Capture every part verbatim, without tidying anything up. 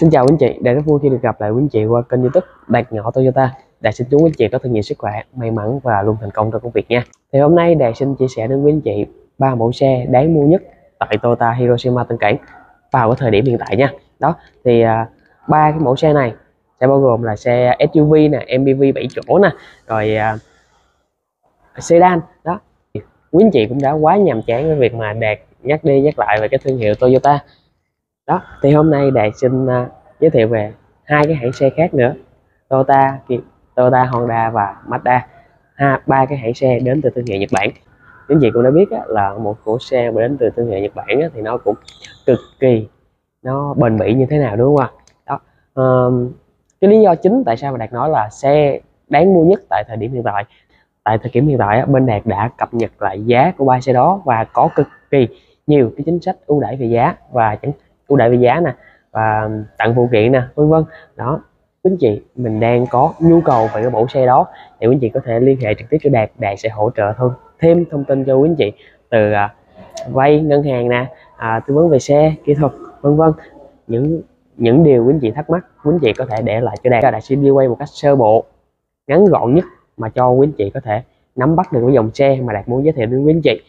Xin chào quý anh chị, đã rất vui khi được gặp lại quý anh chị qua kênh YouTube Đạt Nhỏ Toyota. Đạt xin chúc quý anh chị có thật nhiều sức khỏe, may mắn và luôn thành công trong công việc nha. Thì hôm nay Đạt xin chia sẻ đến quý anh chị ba mẫu xe đáng mua nhất tại Toyota Hiroshima Tân Cảng vào cái thời điểm hiện tại nha. Đó thì ba cái mẫu xe này sẽ bao gồm là xe ét u vê nè, em pê vê bảy chỗ nè, rồi uh, sedan đó. Quý anh chị cũng đã quá nhàm chán với việc mà Đạt nhắc đi nhắc lại về cái thương hiệu Toyota. Đó, thì hôm nay Đạt xin uh, giới thiệu về hai cái hãng xe khác nữa, Toyota, Toyota, Honda và Mazda, ha, ba cái hãng xe đến từ thương hiệu Nhật Bản. Quý anh chị cũng đã biết á, là một cổ xe mà đến từ thương hiệu Nhật Bản á, thì nó cũng cực kỳ nó bền bỉ như thế nào đúng không ạ? Đó, uh, cái lý do chính tại sao mà Đạt nói là xe đáng mua nhất tại thời điểm hiện tại, tại thời điểm hiện tại á, bên Đạt đã cập nhật lại giá của ba xe đó và có cực kỳ nhiều cái chính sách ưu đãi về giá và chẳng ưu đãi về giá nè và tặng phụ kiện nè, vân vân. Đó, quý anh chị mình đang có nhu cầu về cái mẫu xe đó thì quý anh chị có thể liên hệ trực tiếp cho Đạt, Đạt sẽ hỗ trợ thôi thêm thông tin cho quý anh chị từ à, vay ngân hàng nè, à, tư vấn về xe, kỹ thuật, vân vân. Những những điều quý anh chị thắc mắc, quý anh chị có thể để lại cho Đạt, Đạt sẽ đi quay một cách sơ bộ, ngắn gọn nhất mà cho quý anh chị có thể nắm bắt được cái dòng xe mà Đạt muốn giới thiệu đến quý anh chị.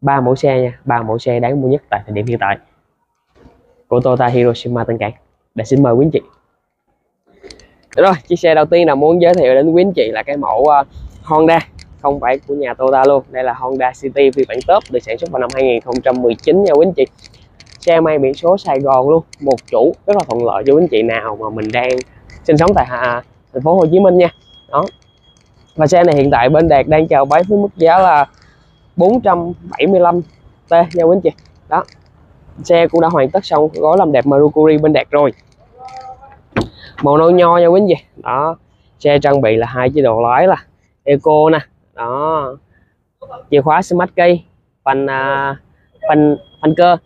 Ba mẫu xe nha, ba mẫu xe đáng mua nhất tại thời điểm hiện tại của Toyota Hiroshima Tân Cảng. Để xin mời quý anh chị. Được rồi, chiếc xe đầu tiên là muốn giới thiệu đến quý anh chị là cái mẫu uh, Honda, không phải của nhà Toyota luôn. Đây là Honda City phiên bản top, được sản xuất vào năm hai nghìn không trăm mười chín nha quý anh chị. Xe may biển số Sài Gòn luôn, một chủ, rất là thuận lợi cho quý anh chị nào mà mình đang sinh sống tại Hà, thành phố Hồ Chí Minh nha. Đó. Và xe này hiện tại bên Đạt đang chào bán với mức giá là bốn trăm bảy mươi lăm triệu nha quý anh chị. Đó. Xe cũng đã hoàn tất xong gói làm đẹp Maru-Kuri bên Đạt rồi, màu nâu nho nha quý anh chị. Đó, xe trang bị là hai chế độ lái là eco nè, đó, chìa khóa smart key, phanh phanh phanh cơ,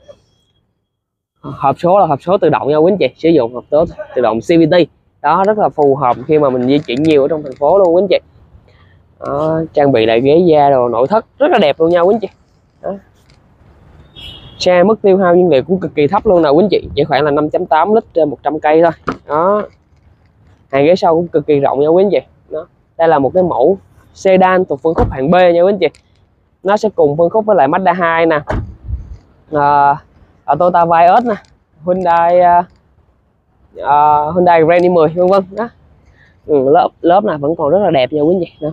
hộp số là hộp số tự động nha quý anh chị, sử dụng hộp số tự động xê vê tê. Đó, rất là phù hợp khi mà mình di chuyển nhiều ở trong thành phố luôn quý anh chị. Đó, trang bị lại ghế da đồ nội thất rất là đẹp luôn nha quý anh chị. Đó. Xe mức tiêu hao nhiên liệu cũng cực kỳ thấp luôn nè quý anh chị, chỉ khoảng là năm phẩy tám lít trên một trăm cây thôi. Đó. Hàng ghế sau cũng cực kỳ rộng nha quý anh chị. Đó. Đây là một cái mẫu sedan thuộc phân khúc hạng B nha quý anh chị. Nó sẽ cùng phân khúc với lại Mazda hai nè, à, Toyota Vios nè, Hyundai uh, Hyundai Grand mười, vân vân. Đó. Ừ, lớp lớp này vẫn còn rất là đẹp nha quý anh chị. Đó.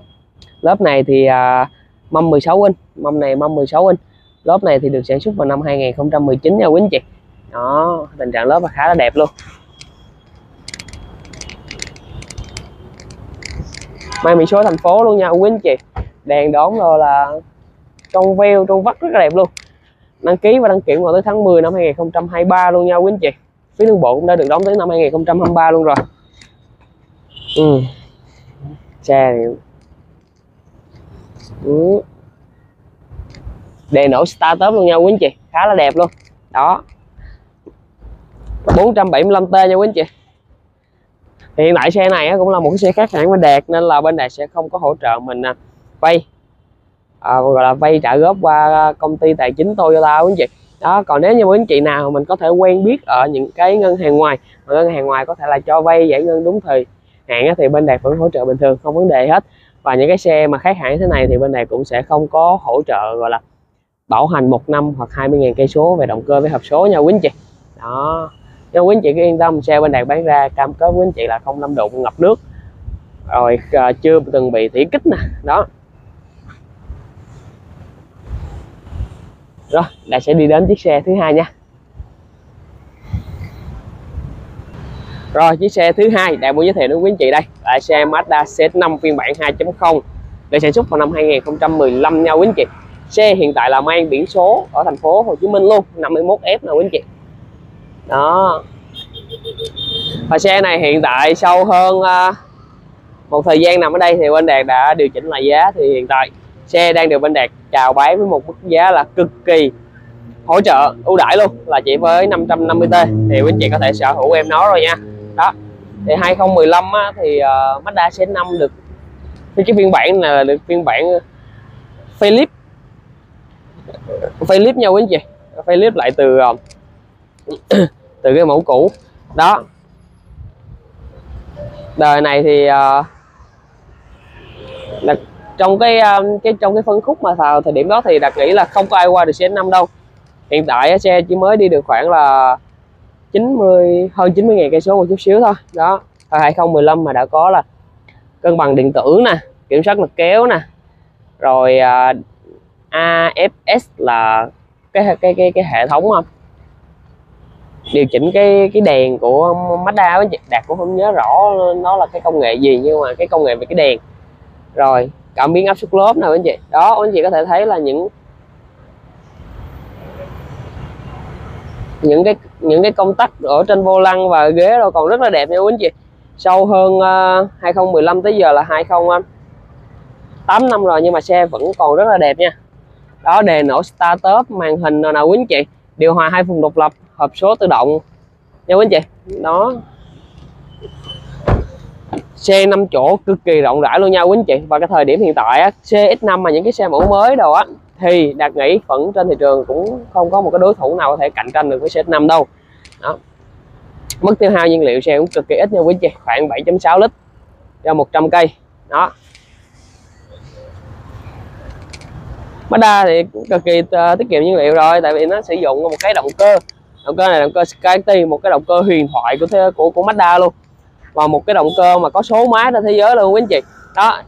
Lớp này thì uh, mâm mười sáu inch, mâm này mâm mười sáu inch. Lớp này thì được sản xuất vào năm hai nghìn không trăm mười chín nha quý anh chị. Đó, tình trạng lớp là khá là đẹp luôn. Mang biển số thành phố luôn nha quý anh chị. Đèn đóm rồi là trong veo, trong vắt rất là đẹp luôn. Đăng ký và đăng kiểm vào tới tháng mười năm hai nghìn không trăm hai mươi ba luôn nha quý anh chị. Phí đường bộ cũng đã được đóng tới năm hai nghìn không trăm hai mươi ba luôn rồi. Ừ. Xe này. Ừ. Đèn nổ start up luôn nha quý anh chị, khá là đẹp luôn. Đó, bốn trăm bảy mươi lăm triệu nha quý anh chị. Thì hiện tại xe này cũng là một cái xe khác hãng bên Đạt, nên là bên Đạt sẽ không có hỗ trợ mình vay, à, gọi là vay trả góp qua công ty tài chính Toyota quý anh chị. Đó, còn nếu như quý anh chị nào mình có thể quen biết ở những cái ngân hàng ngoài, mà ngân hàng ngoài có thể là cho vay giải ngân đúng thời hạn thì bên Đạt vẫn hỗ trợ bình thường, không vấn đề hết. Và những cái xe mà khác hãng thế này thì bên Đạt cũng sẽ không có hỗ trợ gọi là bảo hành một năm hoặc hai mươi nghìn cây số về động cơ với hộp số nha quý anh chị. Đó, nha quý anh chị cứ yên tâm, xe bên Đạt bán ra cam kết quý anh chị là không đâm đụng, ngập nước, rồi uh, chưa từng bị thủy kích nè. Đó. Rồi, Đạt sẽ đi đến chiếc xe thứ hai nha. Rồi, chiếc xe thứ hai Đạt muốn giới thiệu đến quý anh chị đây là xe Mazda xê ích năm phiên bản hai chấm không, được sản xuất vào năm hai nghìn không trăm mười lăm nha quý anh chị. Xe hiện tại là mang biển số ở thành phố Hồ Chí Minh luôn, năm mươi mốt F nè quý anh chị. Đó. Và xe này hiện tại sau hơn uh, một thời gian nằm ở đây thì bên Đạt đã điều chỉnh lại giá, thì hiện tại xe đang được bên Đạt chào bán với một mức giá là cực kỳ hỗ trợ ưu đãi luôn, là chỉ với năm trăm năm mươi triệu thì quý anh chị có thể sở hữu em nó rồi nha. Đó. Thì hai nghìn không trăm mười lăm á, thì uh, Mazda xê ích năm được cái phiên bản là được phiên bản Philip Philip nha quý anh chị, Philip lại từ từ cái mẫu cũ. Đó, đời này thì Đạt, trong cái cái trong cái phân khúc mà vào thời điểm đó thì Đạt nghĩ là không có ai qua được xe năm đâu. Hiện tại xe chỉ mới đi được khoảng là chín mươi hơn chín mươi nghìn cây số một chút xíu thôi. Đó, thời hai không một năm mà đã có là cân bằng điện tử nè, kiểm soát lực kéo nè, rồi uh, a ép ét là cái cái cái cái hệ thống không? Điều chỉnh cái cái đèn của Mazda với Đạt cũng không nhớ rõ nó là cái công nghệ gì, nhưng mà cái công nghệ về cái đèn. Rồi, cảm biến áp suất lốp nè anh chị. Đó, anh chị có thể thấy là những những cái những cái công tắc ở trên vô lăng và ghế đâu còn rất là đẹp nha quý anh chị. Sau hơn uh, hai không một năm tới giờ là hai không tám năm rồi nhưng mà xe vẫn còn rất là đẹp nha. Đó, đèn nổ start up, màn hình nào nào quý anh chị, điều hòa hai vùng độc lập, hộp số tự động nha quý anh chị. Đó, xe năm chỗ cực kỳ rộng rãi luôn nha quý anh chị. Và cái thời điểm hiện tại á, xê ích năm mà những cái xe mẫu mới đồ á thì Đạt nghĩ vẫn trên thị trường cũng không có một cái đối thủ nào có thể cạnh tranh được với xê ích năm đâu. Đó, mức tiêu hao nhiên liệu xe cũng cực kỳ ít nha quý anh chị, khoảng bảy phẩy sáu lít cho một trăm cây. Đó, Mazda thì cũng cực kỳ tiết kiệm nhiên liệu rồi, tại vì nó sử dụng một cái động cơ động cơ này động cơ SkyActiv, một cái động cơ huyền thoại của của của Mazda luôn, và một cái động cơ mà có số má trên thế giới luôn quý anh chị. Đó,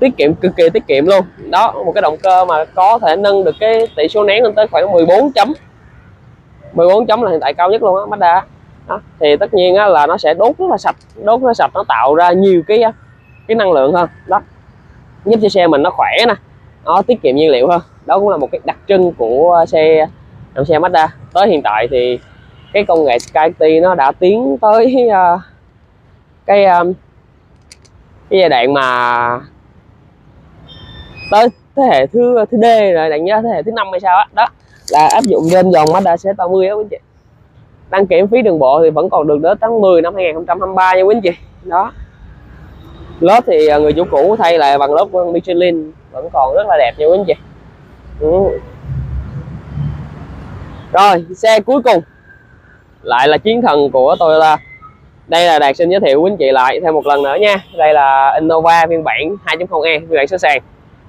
tiết kiệm cực kỳ tiết kiệm luôn. Đó, một cái động cơ mà có thể nâng được cái tỷ số nén lên tới khoảng mười bốn chấm mười bốn chấm là hiện tại cao nhất luôn á Mazda. Đó, thì tất nhiên á, là nó sẽ đốt rất là sạch, đốt nó sạch nó tạo ra nhiều cái cái năng lượng hơn. Đó, giúp cho xe mình nó khỏe nè, nó tiết kiệm nhiên liệu hơn. Đó cũng là một cái đặc trưng của xe dòng xe Mazda. Tới hiện tại thì cái công nghệ SkyActiv nó đã tiến tới uh, cái um, cái giai đoạn mà tới thế hệ thứ thứ D rồi, Đạt nhớ thế hệ thứ năm hay sao á. Đó, là áp dụng trên dòng Mazda xê ích ba mươi á quý anh chị. Đăng kiểm phí đường bộ thì vẫn còn được đến tháng mười năm hai nghìn không trăm hai mươi ba nha quý anh chị. Đó, lớp thì người chủ cũ thay lại bằng lớp Michelin, vẫn còn rất là đẹp nha quý anh chị. Ừ. Rồi, xe cuối cùng lại là chiến thần của Toyota. Đây là Đạt xin giới thiệu quý anh chị lại thêm một lần nữa nha. Đây là Innova phiên bản hai chấm không E, phiên bản số sàn,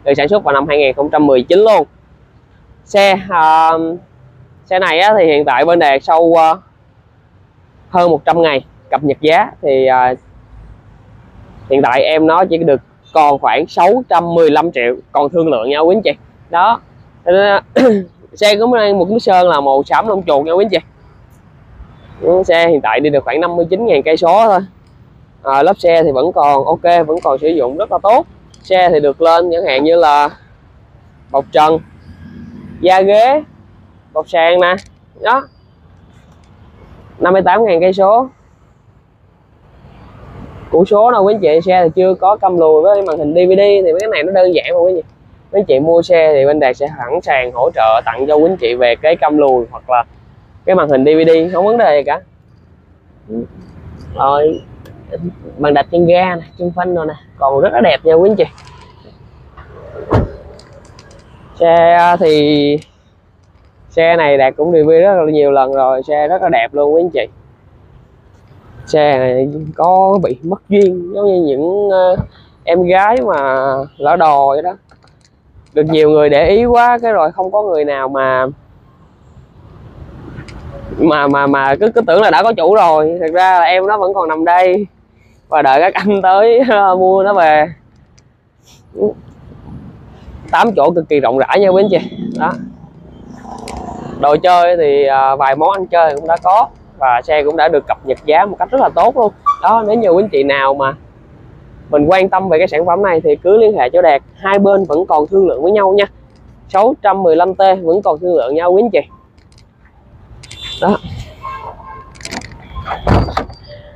được sản xuất vào năm hai nghìn không trăm mười chín luôn. Xe uh, xe này á, thì hiện tại bên Đạt sau uh, hơn một trăm ngày cập nhật giá thì uh, hiện tại em nó chỉ được còn khoảng sáu trăm mười lăm triệu, còn thương lượng nha quý anh chị. Đó, xe cũng đang một nước sơn là màu xám lông chuột nha quý anh chị. Xe hiện tại đi được khoảng năm mươi chín nghìn cây số thôi. À, lớp xe thì vẫn còn ok, vẫn còn sử dụng rất là tốt. Xe thì được lên chẳng hạn như là bọc trần, da ghế, bọc sàn nè. Đó, năm mươi tám nghìn cây số. Củ số đâu quý anh chị, xe thì chưa có cam lùi với màn hình đê vê đê, thì mấy cái này nó đơn giản mà quý anh chị. Mấy anh chị mua xe thì bên Đạt sẽ sẵn sàng hỗ trợ tặng cho quý anh chị về cái cam lùi hoặc là cái màn hình đê vê đê, không vấn đề gì cả. Rồi, bàn đạp chân ga nè, chân phanh rồi nè, còn rất là đẹp nha quý anh chị. Xe thì xe này Đạt cũng review rất là nhiều lần rồi, xe rất là đẹp luôn quý anh chị. Xe này có bị mất duyên giống như những uh, em gái mà lỡ đò vậy đó, được nhiều người để ý quá cái rồi không có người nào mà mà mà mà cứ cứ tưởng là đã có chủ rồi, thật ra là em nó vẫn còn nằm đây và đợi các anh tới mua nó về. Tám chỗ cực kỳ rộng rãi nha quý anh chị. Đó, đồ chơi thì vài món ăn chơi cũng đã có và xe cũng đã được cập nhật giá một cách rất là tốt luôn. Đó, nếu như quý anh chị nào mà mình quan tâm về cái sản phẩm này thì cứ liên hệ cho Đạt, hai bên vẫn còn thương lượng với nhau nha. Sáu trăm mười lăm T vẫn còn thương lượng nhau quý anh chị. Đó,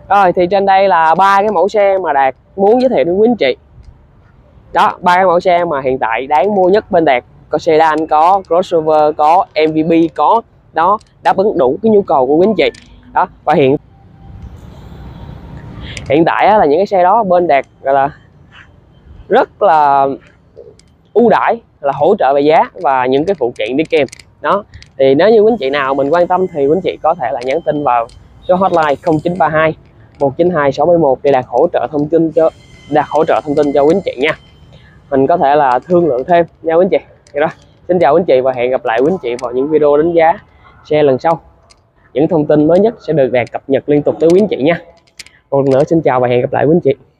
rồi thì trên đây là ba cái mẫu xe mà Đạt muốn giới thiệu đến quý anh chị. Đó, ba cái mẫu xe mà hiện tại đáng mua nhất bên Đạt, có sedan, có crossover, có em vê pê, có đó, đáp ứng đủ cái nhu cầu của quý anh chị. Đó, và hiện hiện tại á, là những cái xe đó bên Đạt gọi là rất là ưu đãi, là hỗ trợ về giá và những cái phụ kiện đi kèm. Đó, thì nếu như quý anh chị nào mình quan tâm thì quý anh chị có thể là nhắn tin vào số hotline không chín ba hai một chín hai sáu bảy một để đạt hỗ trợ thông tin cho đạt hỗ trợ thông tin cho quý anh chị nha. Mình có thể là thương lượng thêm nha quý anh chị. Vậy đó. Xin chào quý anh chị và hẹn gặp lại quý anh chị vào những video đánh giá xe lần sau. Những thông tin mới nhất sẽ được đạt cập nhật liên tục tới quý anh chị nha. Một lần nữa xin chào và hẹn gặp lại quý anh chị.